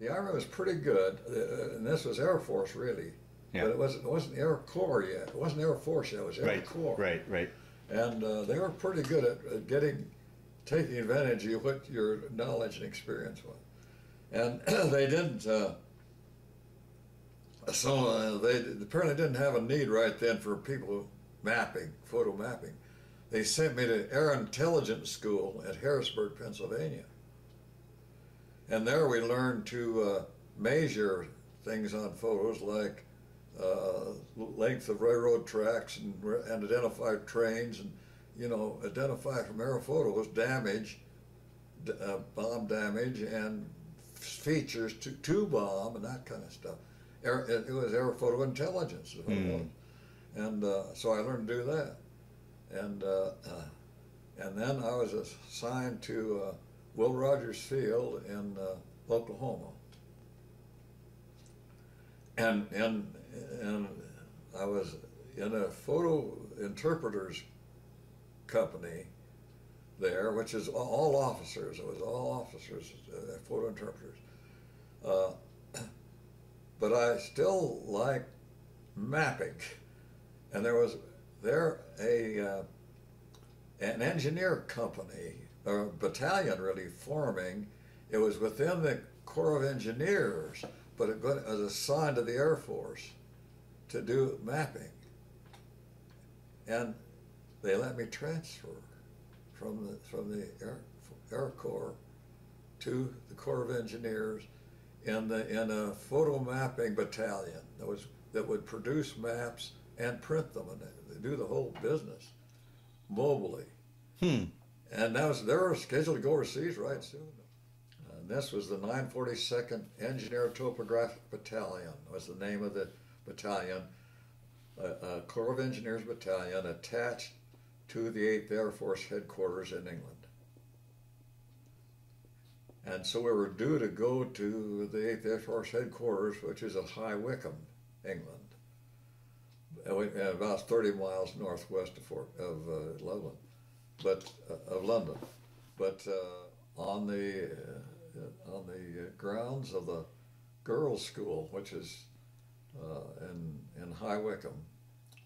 The Army was pretty good, and this was Air Force really, yeah. But it wasn't Air Corps yet. It wasn't Air Force yet. It was Air Corps. Right, right. And they were pretty good at taking advantage of what your knowledge and experience was. And they didn't. They apparently didn't have a need right then for people mapping, photo mapping. They sent me to Air Intelligence School at Harrisburg, Pennsylvania. And there we learned to measure things on photos like length of railroad tracks and identify trains and, you know, identify from air photos damage, bomb damage and features to bomb and that kind of stuff. It was air photo intelligence is what it was. And so I learned to do that. And then I was assigned to Will Rogers Field in Oklahoma. And I was in a photo interpreters company there, which is all officers. It was all officers, photo interpreters. But I still like mapping. And there was an engineer company, or battalion really, forming. It was within the Corps of Engineers, but it was assigned to the Air Force to do mapping. And they let me transfer from the Air Corps to the Corps of Engineers in a photo mapping battalion that would produce maps and print them and do the whole business mobily. And they were scheduled to go overseas right soon. And this was the 942nd Engineer Topographic Battalion, was the name of the battalion, a Corps of Engineers battalion attached to the 8th Air Force headquarters in England. And so we were due to go to the 8th Air Force headquarters, which is at High Wycombe, England, about 30 miles northwest of London. But on the grounds of the girls' school, which is in High Wycombe,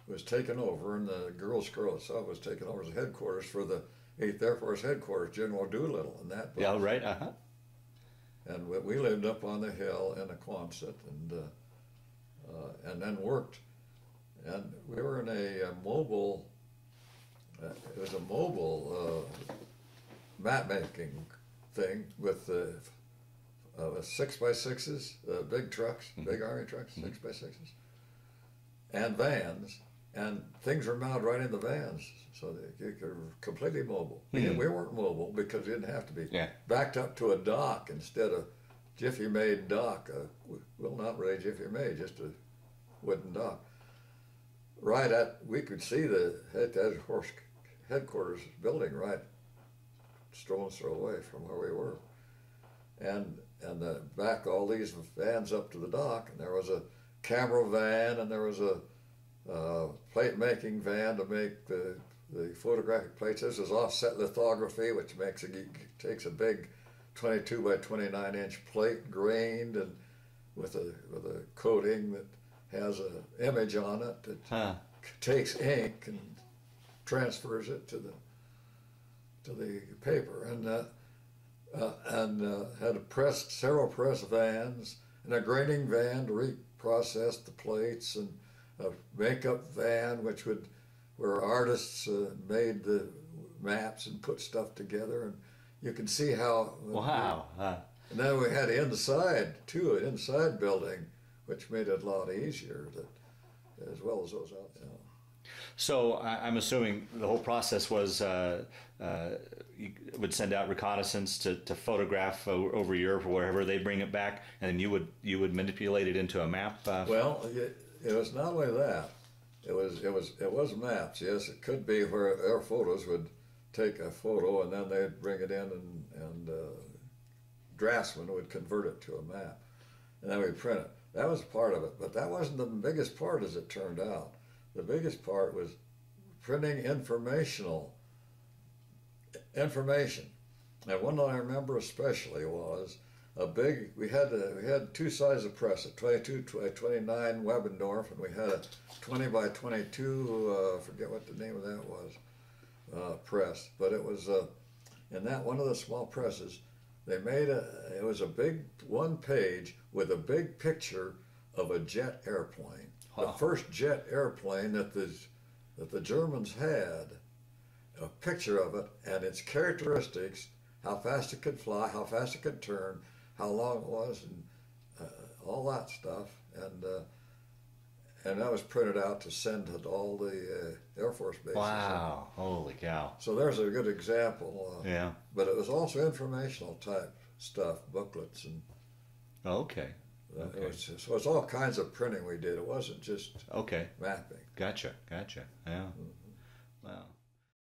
was taken over, and the girls' school itself was taken over as the headquarters for the 8th Air Force headquarters, General Doolittle, and that place. Yeah, right. Uh huh. And we lived up on the hill in a Quonset, and then worked, and we were in a mobile. It was a mobile map-making thing with 6x6s, big trucks, big Army trucks, 6x6s, and vans, and things were mounted right in the vans, so that you could completely mobile. We weren't mobile because we didn't have to be. Yeah. Backed up to a dock instead of Jiffy Made dock, well, not really Jiffy Made, just a wooden dock. Right at, we could see the headquarters building right stone's throw away from where we were, and back all these vans up to the dock, and there was a camera van, and there was a plate making van to make the photographic plates. This is offset lithography, which takes a big 22 by 29 inch plate grained and with a coating that has an image on it that takes ink and transfers it to the paper, and had several press vans and a graining van to reprocess the plates, and a makeup van where artists made the maps and put stuff together, and you can see how. Wow! And then we had an inside building, which made it a lot easier, as well as those outside. You know. So I'm assuming the whole process was you would send out reconnaissance to photograph over Europe or wherever, they bring it back, and then you would manipulate it into a map. Well, it was not only that. It was maps. Yes, it could be where air photos would take a photo and then they'd bring it in, and draftsmen would convert it to a map, and then we'd print it. That was part of it, but that wasn't the biggest part, as it turned out. The biggest part was printing information. And one that I remember especially was a big, we had two sizes of press, a 22 by 29 Webendorf, and we had a 20 by 22, forget what the name of that was, press. But it was, in that one of the small presses, they made a, it was a big one page with a big picture of a jet airplane. Huh. The first jet airplane that the Germans had, a picture of it and its characteristics, how fast it could fly, how fast it could turn, how long it was, and all that stuff. And that was printed out to send to all the Air Force bases. Wow, holy cow. So there's a good example. Yeah. But it was also informational type stuff, booklets. And okay. Okay. It was just, so it's all kinds of printing we did. It wasn't just mapping. Gotcha, gotcha, yeah. Mm-hmm. Wow.